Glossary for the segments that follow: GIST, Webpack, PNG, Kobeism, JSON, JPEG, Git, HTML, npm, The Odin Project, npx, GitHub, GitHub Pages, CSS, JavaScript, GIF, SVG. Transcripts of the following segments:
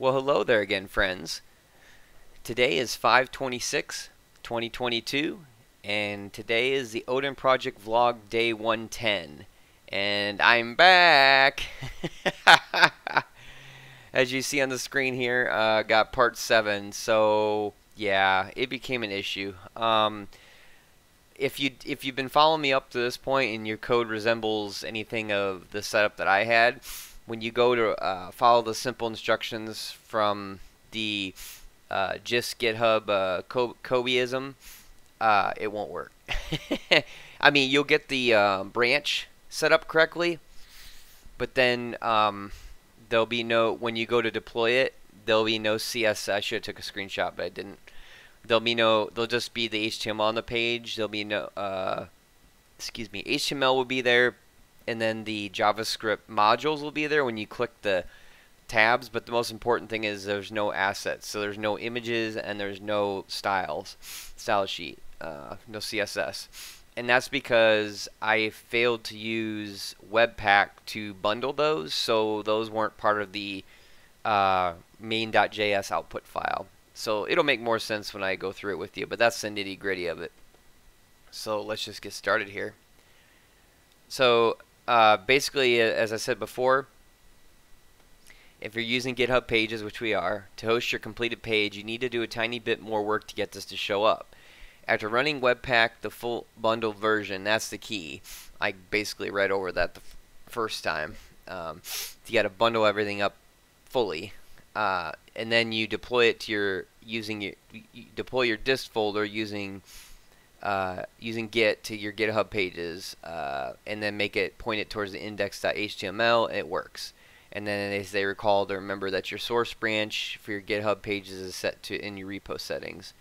Well, hello there again, friends. Today is 5/26/2022, and today is the Odin Project vlog day 110. And I'm back! As you see on the screen here, got part 7, so yeah, it became an issue. If you've been following me up to this point and your code resembles anything of the setup that I had, when you go to follow the simple instructions from the GIST GitHub Kobeism, it won't work. I mean, you'll get the branch set up correctly, but then there'll be no, when you go to deploy it, there'll be no CSS. I should have took a screenshot, but I didn't. There'll just be the HTML on the page. There'll be no, excuse me, HTML will be there, and then the JavaScript modules will be there when you click the tabs. But the most important thing is there's no assets, so there's no images and there's no styles, style sheet, no CSS, and that's because I failed to use Webpack to bundle those, so those weren't part of the main.js output file. So it'll make more sense when I go through it with you, but that's the nitty-gritty of it. So let's just get started here. So basically, as I said before, if you're using GitHub Pages, which we are, to host your completed page, you need to do a tiny bit more work to get this to show up. After running Webpack, the full bundled version, that's the key. I basically read over that the first time. You got to bundle everything up fully, and then you deploy it to your deploy your dist folder using. Using Git to your GitHub Pages, and then make it point it towards the index.html, and it works. And then as they recall to remember that your source branch for your GitHub Pages is set to in your repo settings.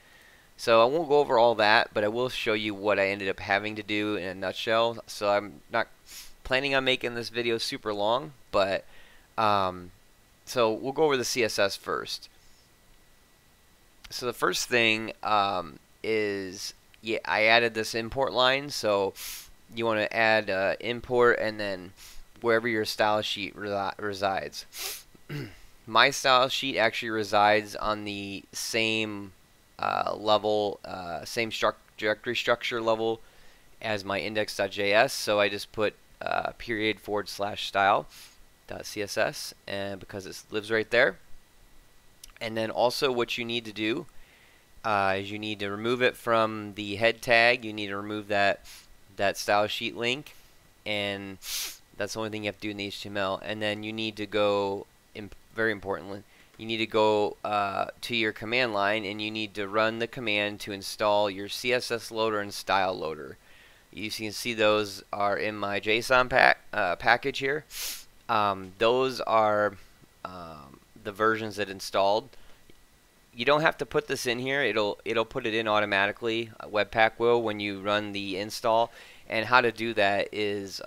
So I won't go over all that, but I will show you what I ended up having to do in a nutshell. So I'm not planning on making this video super long, but so we'll go over the CSS first. So the first thing is, yeah, I added this import line, so you want to add import and then wherever your style sheet resides. My style sheet actually resides on the same level, same directory structure level as my index.js, so I just put ./style.css, and because it lives right there. And then also what you need to do is you need to remove it from the head tag. You need to remove that style sheet link, and that's the only thing you have to do in the HTML. And then you need to go, very importantly, you need to go to your command line, and you need to run the command to install your CSS loader and style loader. You can see those are in my JSON package here. Those are the versions that installed. You don't have to put this in here. It'll put it in automatically. Webpack will when you run the install. And how to do that is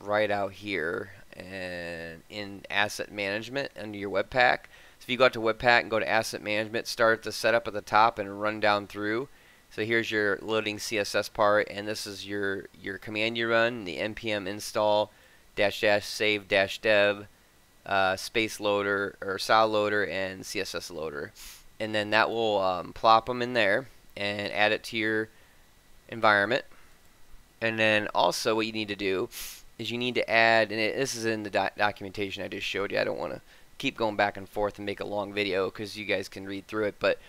right out here and in Asset Management under your Webpack. So if you go out to Webpack and go to Asset Management, start the setup at the top and run down through. So here's your loading CSS part, and this is your command you run, the npm install --save-dev space loader or style loader and CSS loader. And then that will plop them in there and add it to your environment. And then also what you need to do is you need to add, and this is in the documentation I just showed you. I don't want to keep going back and forth and make a long video because you guys can read through it, but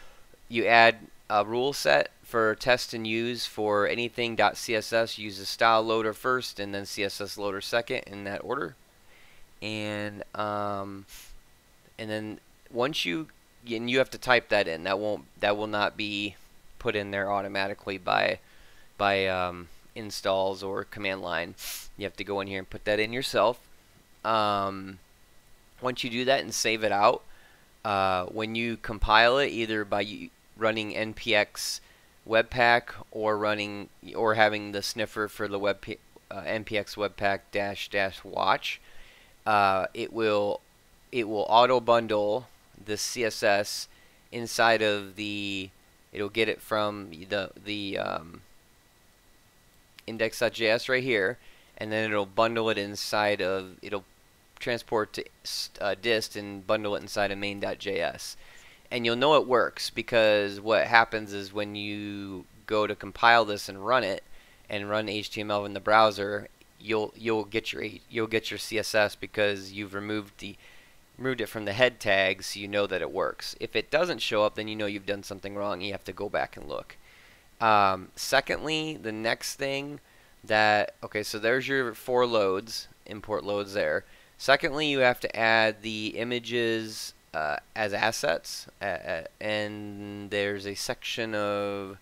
you add a rule set for test and use for anything .css. Use the style loader first and then CSS loader second, in that order. And then once you have to type that in. That will not be put in there automatically by installs or command line. You have to go in here and put that in yourself. Once you do that and save it out, when you compile it, either by running npx webpack or having the sniffer for the npx webpack -- watch, it will auto bundle the CSS inside of the, it'll get it from the index.js right here, and then it'll bundle it inside of, it'll transport to dist and bundle it inside of main.js. And you'll know it works because what happens is when you go to compile this and run it and run HTML in the browser, you'll get your CSS because you've removed it from the head tag, so you know that it works. If it doesn't show up, then you know you've done something wrong. You have to go back and look. Secondly, the next thing that, okay, so there's your four loads, import loads there. Secondly, you have to add the images as assets, and there's a section of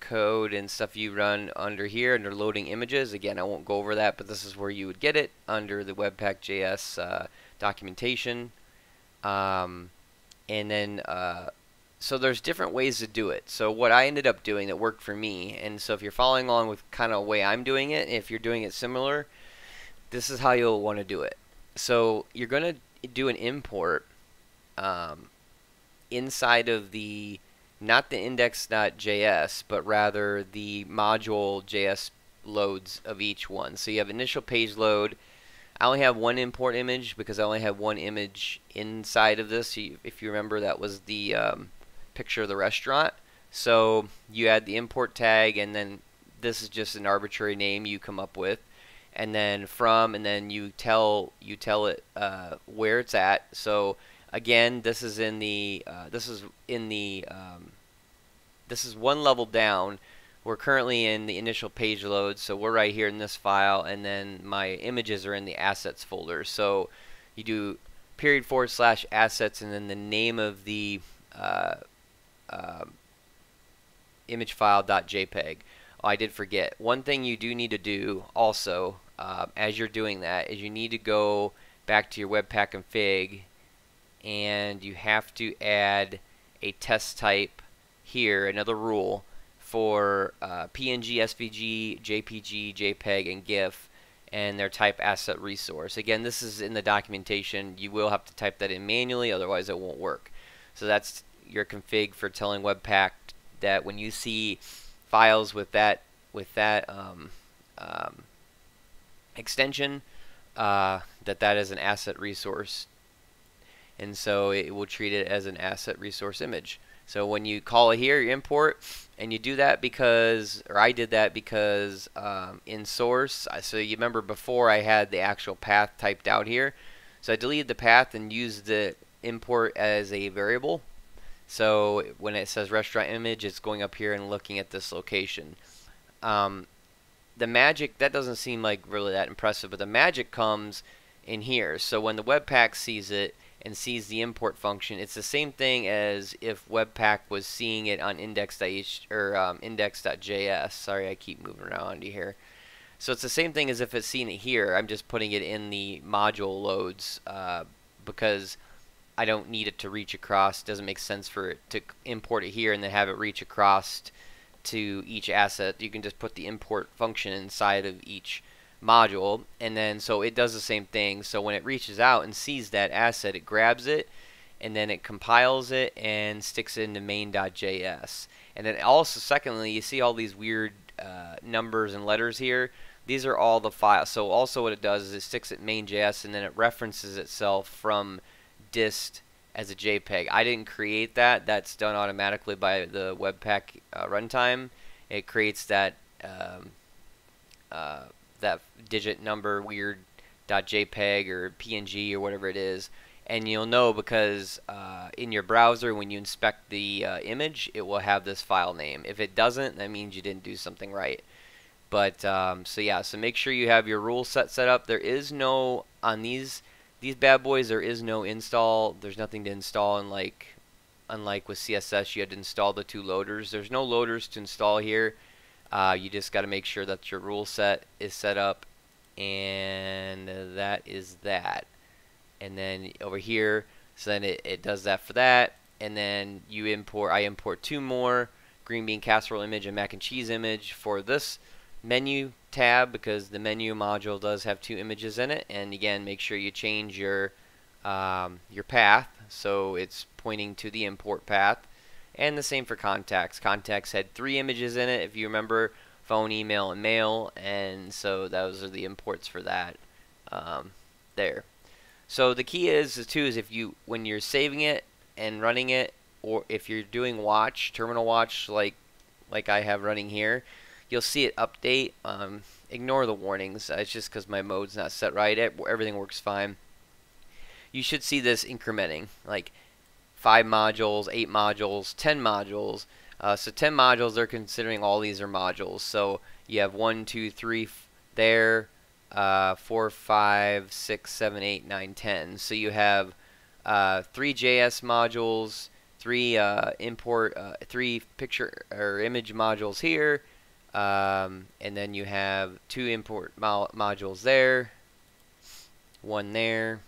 code and stuff you run under here under loading images. Again, I won't go over that, but this is where you would get it under the Webpack.js documentation. And then so there's different ways to do it. So what I ended up doing that worked for me, and so if you're following along with kind of the way I'm doing it, if you're doing it similar, this is how you'll want to do it. So you're going to do an import inside of the, not the index.js, but rather the module JS loads of each one. So you have initial page load. I only have one import image because I only have one image inside of this. If you remember, that was the picture of the restaurant. So you add the import tag, and then this is just an arbitrary name you come up with, and then from, and then you tell it where it's at. So again, this is in the this is one level down. We're currently in the initial page load, so we're right here in this file, and then my images are in the assets folder. So you do /assets, and then the name of the image file.jpg. Oh, I did forget. One thing you do need to do also as you're doing that is you need to go back to your Webpack config, and you have to add a test type here, another rule for PNG, SVG, JPG, JPEG, and GIF, and their type asset resource. Again, this is in the documentation. You will have to type that in manually, otherwise it won't work. So that's your config for telling Webpack that when you see files with that extension, that is an asset resource, and so it will treat it as an asset resource image. So when you call it here, you import, and you do that because, or I did that because in source, so you remember before I had the actual path typed out here. So I deleted the path and used the import as a variable. So when it says restaurant image, it's going up here and looking at this location. The magic, that doesn't seem like really that impressive, but the magic comes in here. So when the Webpack sees it, and sees the import function, it's the same thing as if Webpack was seeing it on index.js. Sorry, I keep moving around here. So it's the same thing as if it's seen it here. I'm just putting it in the module loads because I don't need it to reach across. It doesn't make sense for it to import it here and then have it reach across to each asset. You can just put the import function inside of each module, and then so it does the same thing. So when it reaches out and sees that asset, it grabs it, and then it compiles it and sticks it into main.js. and then also, secondly, you see all these weird numbers and letters here. These are all the files. So also what it does is it sticks it main.js, and then it references itself from dist as a JPEG. I didn't create that. That's done automatically by the Webpack runtime. It creates that that digit number weird .jpeg or PNG or whatever it is, and you'll know because in your browser when you inspect the image, it will have this file name. If it doesn't, that means you didn't do something right. But so yeah, so make sure you have your rule set up. There is no, on these bad boys, there is no install. There's nothing to install, and unlike with CSS, you had to install the two loaders. There's no loaders to install here. You just got to make sure that your rule set is set up, and that is that. And then over here, so then it does that for that, and then you import. I import two more: green bean casserole image and mac and cheese image for this menu tab, because the menu module does have two images in it. And again, make sure you change your path so it's pointing to the import path. And the same for contacts. Contacts had three images in it, if you remember: phone, email, and mail. And so those are the imports for that. there. So the key is if you, when you're saving it and running it, or if you're doing watch, terminal watch, like I have running here, you'll see it update. Ignore the warnings. It's just because my mode's not set right. Everything works fine. You should see this incrementing, like 5 modules, 8 modules, 10 modules. So 10 modules, they're considering all these are modules. So you have 1, 2, 3 there, 4, 5, 6, 7, 8, 9, 10. So you have 3 JS modules, 3 picture or image modules here, and then you have 2 import modules there, 1 there,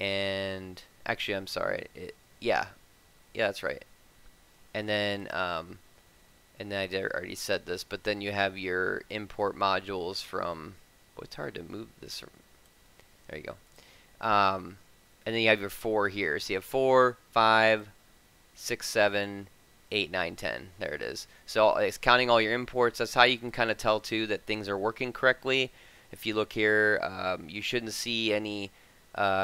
and actually I'm sorry, yeah that's right. And then I already said this, but then you have your import modules from, oh, it's hard to move this from, there you go, and then you have your 4 here, so you have 4, 5, 6, 7, 8, 9, 10. There it is. So it's counting all your imports. That's how you can kind of tell too that things are working correctly. If you look here, you shouldn't see any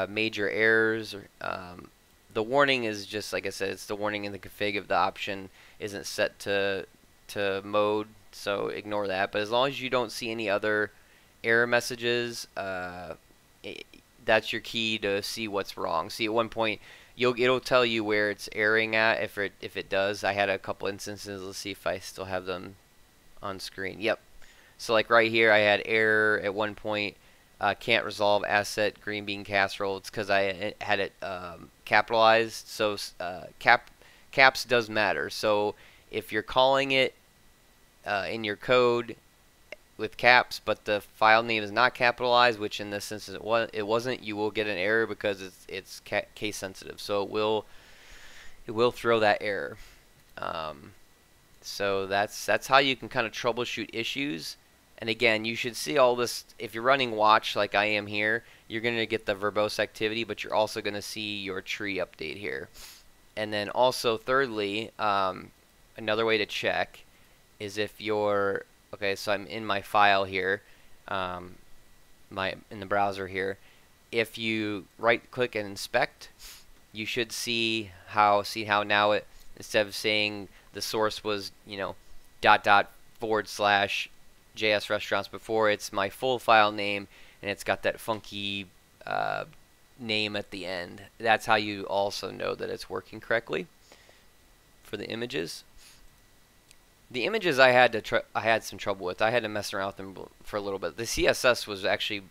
major errors. The warning is just like I said. It's the warning in the config if the option isn't set to mode. So ignore that. But as long as you don't see any other error messages, that's your key to see what's wrong. See, at one point, it'll tell you where it's erroring at if it does. I had a couple instances. Let's see if I still have them on screen. Yep. So like right here, I had error at one point. Can't resolve asset green bean casserole. It's because I had it capitalized. So caps does matter. So if you're calling it in your code with caps, but the file name is not capitalized, which in this instance it wasn't, you will get an error because it's case sensitive. So it will throw that error. So that's how you can kind of troubleshoot issues. And again, you should see all this if you're running watch like I am here. You're going to get the verbose activity, but you're also going to see your tree update here. And then also, thirdly, another way to check is if you're okay, so I'm in my file here, in the browser here. If you right-click and inspect, you should see how now it, instead of saying the source was, you know, /JS restaurants before, it's my full file name, and it's got that funky name at the end. That's how you also know that it's working correctly for the images. The images I had some trouble with. I had to mess around with them for a little bit. The CSS was actually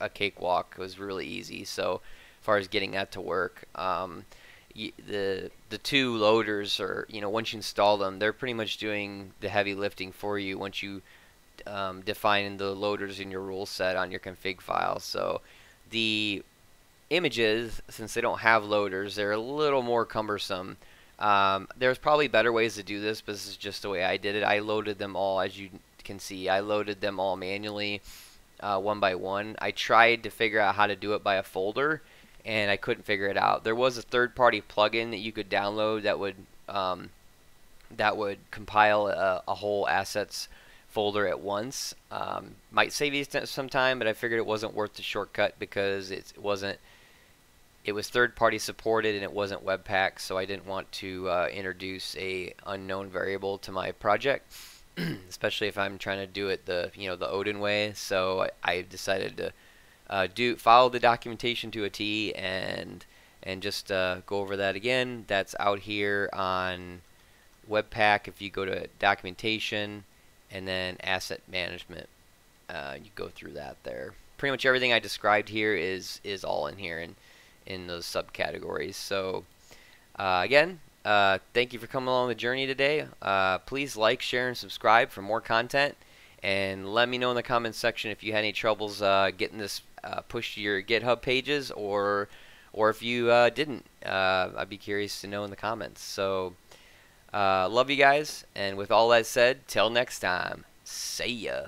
a cakewalk. It was really easy. So as far as getting that to work, the 2 loaders are, you know, once you install them, they're pretty much doing the heavy lifting for you once you define the loaders in your rule set on your config file. So the images, since they don't have loaders, they're a little more cumbersome. There's probably better ways to do this, but this is just the way I did it. I loaded them all, as you can see. I loaded them all manually, one by one. I tried to figure out how to do it by a folder, and I couldn't figure it out. There was a third-party plugin that you could download that would compile a whole assets folder at once. Might save you some time, but I figured it wasn't worth the shortcut because it wasn't. It was third-party supported and it wasn't Webpack, so I didn't want to introduce a unknown variable to my project, especially if I'm trying to do it the Odin way. So I decided to follow the documentation to a T and just go over that again. That's out here on Webpack. If you go to documentation and then asset management, you go through that there. Pretty much everything I described here is all in here and in those subcategories. So again, thank you for coming along the journey today. Please like, share, and subscribe for more content, and let me know in the comments section if you had any troubles getting this pushed to your GitHub pages, or if you didn't. I'd be curious to know in the comments. So love you guys, and with all that said, till next time, see ya.